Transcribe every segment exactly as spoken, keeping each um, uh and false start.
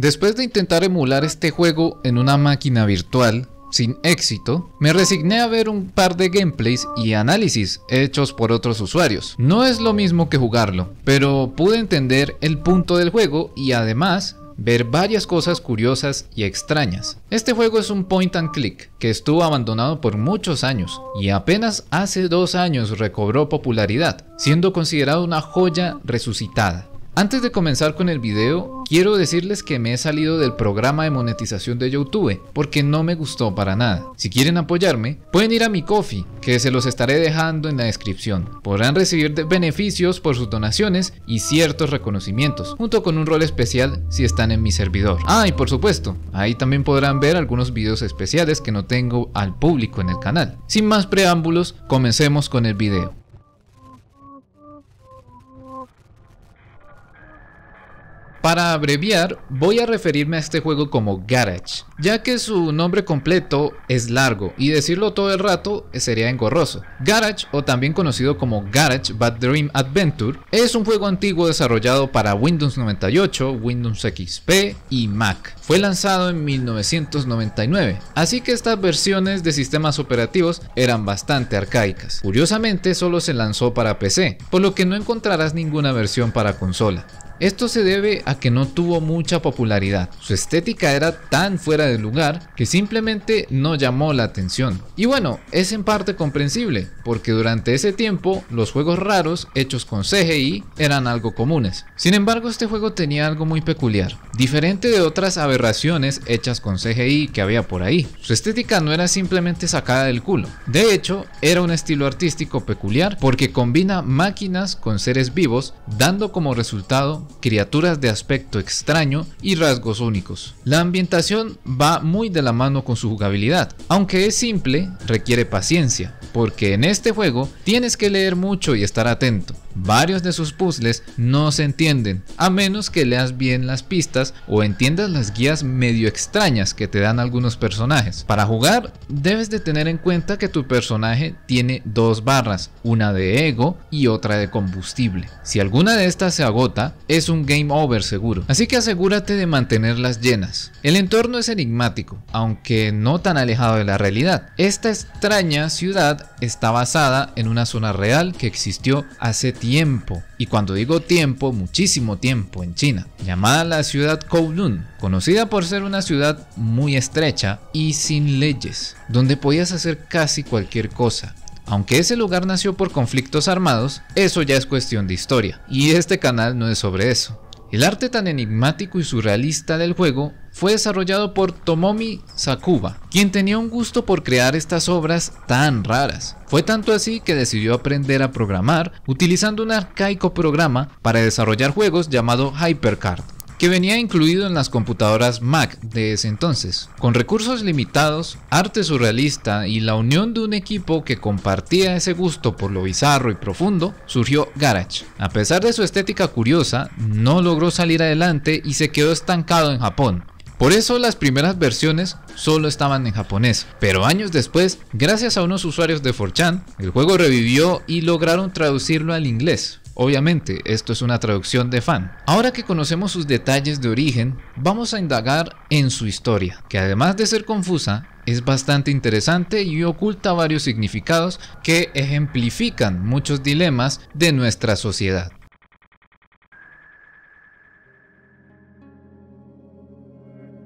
Después de intentar emular este juego en una máquina virtual, sin éxito, me resigné a ver un par de gameplays y análisis hechos por otros usuarios. No es lo mismo que jugarlo, pero pude entender el punto del juego y además ver varias cosas curiosas y extrañas. Este juego es un point and click que estuvo abandonado por muchos años y apenas hace dos años recobró popularidad, siendo considerado una joya resucitada. Antes de comenzar con el video, quiero decirles que me he salido del programa de monetización de YouTube porque no me gustó para nada. Si quieren apoyarme, pueden ir a mi Ko-Fi, que se los estaré dejando en la descripción. Podrán recibir beneficios por sus donaciones y ciertos reconocimientos, junto con un rol especial si están en mi servidor. Ah, y por supuesto, ahí también podrán ver algunos videos especiales que no tengo al público en el canal. Sin más preámbulos, comencemos con el video. Para abreviar, voy a referirme a este juego como Garage, ya que su nombre completo es largo y decirlo todo el rato sería engorroso. Garage, o también conocido como Garage Bad Dreams Adventure, es un juego antiguo desarrollado para Windows noventa y ocho, Windows X P y Mac. Fue lanzado en mil novecientos noventa y nueve, así que estas versiones de sistemas operativos eran bastante arcaicas. Curiosamente, solo se lanzó para P C, por lo que no encontrarás ninguna versión para consola. Esto se debe a que no tuvo mucha popularidad, su estética era tan fuera de lugar que simplemente no llamó la atención. Y bueno, es en parte comprensible, porque durante ese tiempo los juegos raros hechos con C G I eran algo comunes. Sin embargo, este juego tenía algo muy peculiar, diferente de otras aberraciones hechas con C G I que había por ahí. Su estética no era simplemente sacada del culo, de hecho era un estilo artístico peculiar porque combina máquinas con seres vivos, dando como resultado criaturas de aspecto extraño y rasgos únicos. La ambientación va muy de la mano con su jugabilidad, aunque es simple, requiere paciencia, porque en este juego tienes que leer mucho y estar atento. Varios de sus puzzles no se entienden, a menos que leas bien las pistas o entiendas las guías medio extrañas que te dan algunos personajes. Para jugar, debes de tener en cuenta que tu personaje tiene dos barras, una de ego y otra de combustible. Si alguna de estas se agota, es un game over seguro, así que asegúrate de mantenerlas llenas. El entorno es enigmático, aunque no tan alejado de la realidad. Esta extraña ciudad está basada en una zona real que existió hace tiempo, y cuando digo tiempo, muchísimo tiempo, en China, llamada la ciudad Kowloon, conocida por ser una ciudad muy estrecha y sin leyes, donde podías hacer casi cualquier cosa. Aunque ese lugar nació por conflictos armados, eso ya es cuestión de historia, y este canal no es sobre eso. El arte tan enigmático y surrealista del juego fue desarrollado por Tomomi Sakuba, quien tenía un gusto por crear estas obras tan raras. Fue tanto así que decidió aprender a programar utilizando un arcaico programa para desarrollar juegos llamado HyperCard, que venía incluido en las computadoras Mac de ese entonces. Con recursos limitados, arte surrealista y la unión de un equipo que compartía ese gusto por lo bizarro y profundo, surgió Garage. A pesar de su estética curiosa, no logró salir adelante y se quedó estancado en Japón. Por eso las primeras versiones solo estaban en japonés, pero años después, gracias a unos usuarios de cuatro chan, el juego revivió y lograron traducirlo al inglés. Obviamente, esto es una traducción de fan. Ahora que conocemos sus detalles de origen, vamos a indagar en su historia, que además de ser confusa, es bastante interesante y oculta varios significados que ejemplifican muchos dilemas de nuestra sociedad.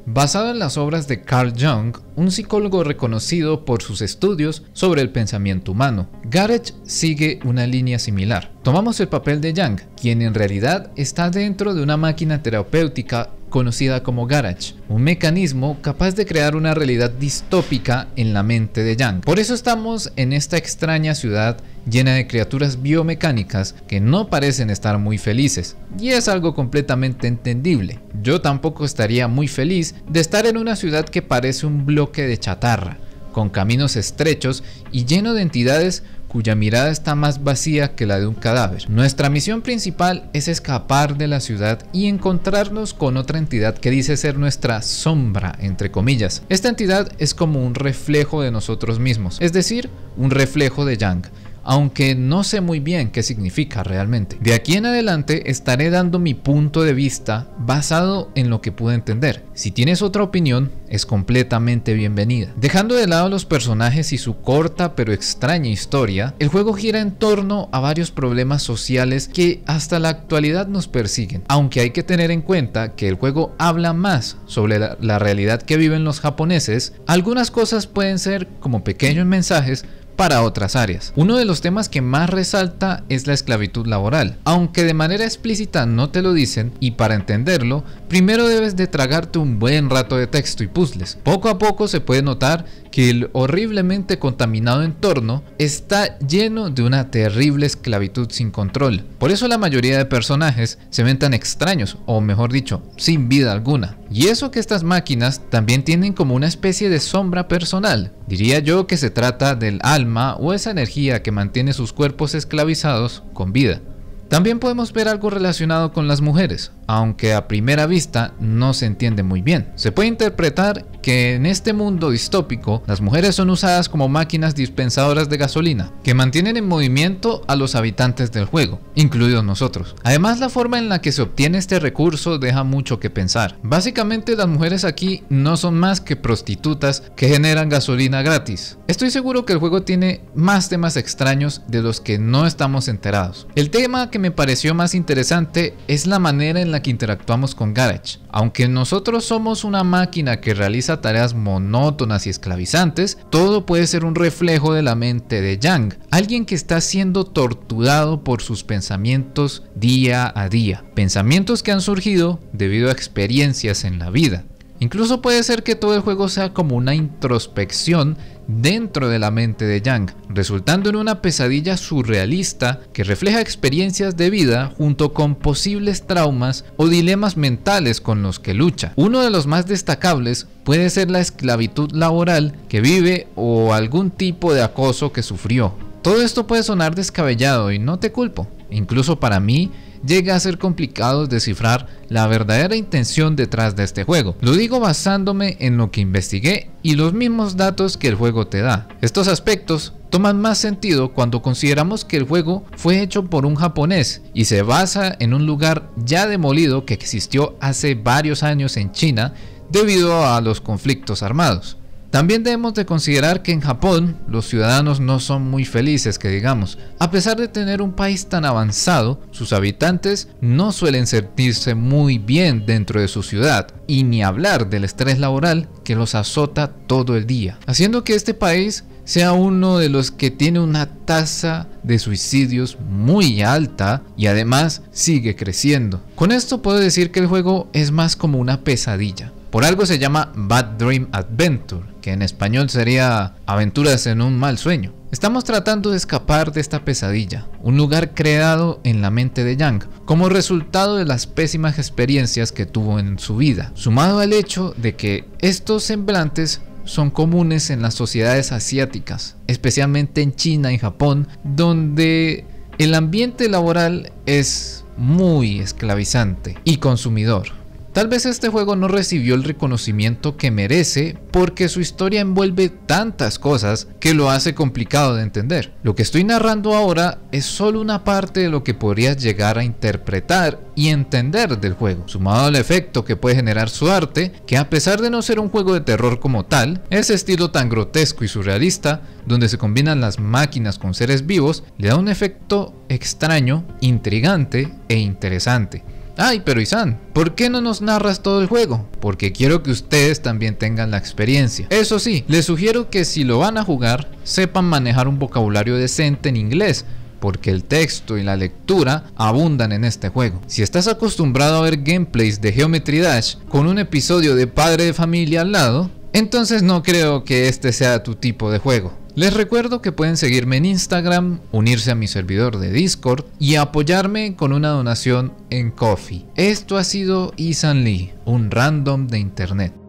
Basado en las obras de Carl Jung, un psicólogo reconocido por sus estudios sobre el pensamiento humano, Garage sigue una línea similar. Tomamos el papel de Jung, quien en realidad está dentro de una máquina terapéutica conocida como Garage, un mecanismo capaz de crear una realidad distópica en la mente de Jung. Por eso estamos en esta extraña ciudad llena de criaturas biomecánicas que no parecen estar muy felices, y es algo completamente entendible. Yo tampoco estaría muy feliz de estar en una ciudad que parece un bloque de chatarra, con caminos estrechos y lleno de entidades cuya mirada está más vacía que la de un cadáver. Nuestra misión principal es escapar de la ciudad y encontrarnos con otra entidad que dice ser nuestra sombra, entre comillas. Esta entidad es como un reflejo de nosotros mismos, es decir, un reflejo de Jung, aunque no sé muy bien qué significa realmente. De aquí en adelante estaré dando mi punto de vista basado en lo que pude entender. Si tienes otra opinión, es completamente bienvenida. Dejando de lado los personajes y su corta pero extraña historia, el juego gira en torno a varios problemas sociales que hasta la actualidad nos persiguen, aunque hay que tener en cuenta que el juego habla más sobre la, la realidad que viven los japoneses. Algunas cosas pueden ser como pequeños mensajes para otras áreas. Uno de los temas que más resalta es la esclavitud laboral, aunque de manera explícita no te lo dicen, y para entenderlo primero debes de tragarte un buen rato de texto y puzzles. Poco a poco se puede notar que el horriblemente contaminado entorno está lleno de una terrible esclavitud sin control. Por eso la mayoría de personajes se ven tan extraños, o mejor dicho, sin vida alguna. Y eso que estas máquinas también tienen como una especie de sombra personal. Diría yo que se trata del alma o esa energía que mantiene sus cuerpos esclavizados con vida. También podemos ver algo relacionado con las mujeres, aunque a primera vista no se entiende muy bien. Se puede interpretar que en este mundo distópico las mujeres son usadas como máquinas dispensadoras de gasolina, que mantienen en movimiento a los habitantes del juego, incluidos nosotros. Además, la forma en la que se obtiene este recurso deja mucho que pensar. Básicamente, las mujeres aquí no son más que prostitutas que generan gasolina gratis. Estoy seguro que el juego tiene más temas extraños de los que no estamos enterados. El tema que me pareció más interesante es la manera en la que interactuamos con Garage. Aunque nosotros somos una máquina que realiza tareas monótonas y esclavizantes, todo puede ser un reflejo de la mente de Jung, alguien que está siendo torturado por sus pensamientos día a día, pensamientos que han surgido debido a experiencias en la vida. Incluso puede ser que todo el juego sea como una introspección dentro de la mente de Jung, resultando en una pesadilla surrealista que refleja experiencias de vida junto con posibles traumas o dilemas mentales con los que lucha. Uno de los más destacables puede ser la esclavitud laboral que vive o algún tipo de acoso que sufrió. Todo esto puede sonar descabellado y no te culpo, incluso para mí llega a ser complicado descifrar la verdadera intención detrás de este juego. Lo digo basándome en lo que investigué y los mismos datos que el juego te da. Estos aspectos toman más sentido cuando consideramos que el juego fue hecho por un japonés y se basa en un lugar ya demolido que existió hace varios años en China debido a los conflictos armados. También debemos de considerar que en Japón los ciudadanos no son muy felices, que digamos. A pesar de tener un país tan avanzado, sus habitantes no suelen sentirse muy bien dentro de su ciudad, y ni hablar del estrés laboral que los azota todo el día, haciendo que este país sea uno de los que tiene una tasa de suicidios muy alta y además sigue creciendo. Con esto puedo decir que el juego es más como una pesadilla. Por algo se llama Bad Dream Adventure, que en español sería Aventuras en un mal sueño. Estamos tratando de escapar de esta pesadilla, un lugar creado en la mente de Jung como resultado de las pésimas experiencias que tuvo en su vida, sumado al hecho de que estos semblantes son comunes en las sociedades asiáticas, especialmente en China y Japón, donde el ambiente laboral es muy esclavizante y consumidor. Tal vez este juego no recibió el reconocimiento que merece porque su historia envuelve tantas cosas que lo hace complicado de entender. Lo que estoy narrando ahora es solo una parte de lo que podrías llegar a interpretar y entender del juego, sumado al efecto que puede generar su arte, que a pesar de no ser un juego de terror como tal, ese estilo tan grotesco y surrealista, donde se combinan las máquinas con seres vivos, le da un efecto extraño, intrigante e interesante. Ay, pero Izan, ¿por qué no nos narras todo el juego? Porque quiero que ustedes también tengan la experiencia. Eso sí, les sugiero que si lo van a jugar, sepan manejar un vocabulario decente en inglés, porque el texto y la lectura abundan en este juego. Si estás acostumbrado a ver gameplays de Geometry Dash con un episodio de Padre de Familia al lado, entonces no creo que este sea tu tipo de juego. Les recuerdo que pueden seguirme en Instagram, unirse a mi servidor de Discord y apoyarme con una donación en Ko-Fi. Esto ha sido Izan Lee, un random de internet.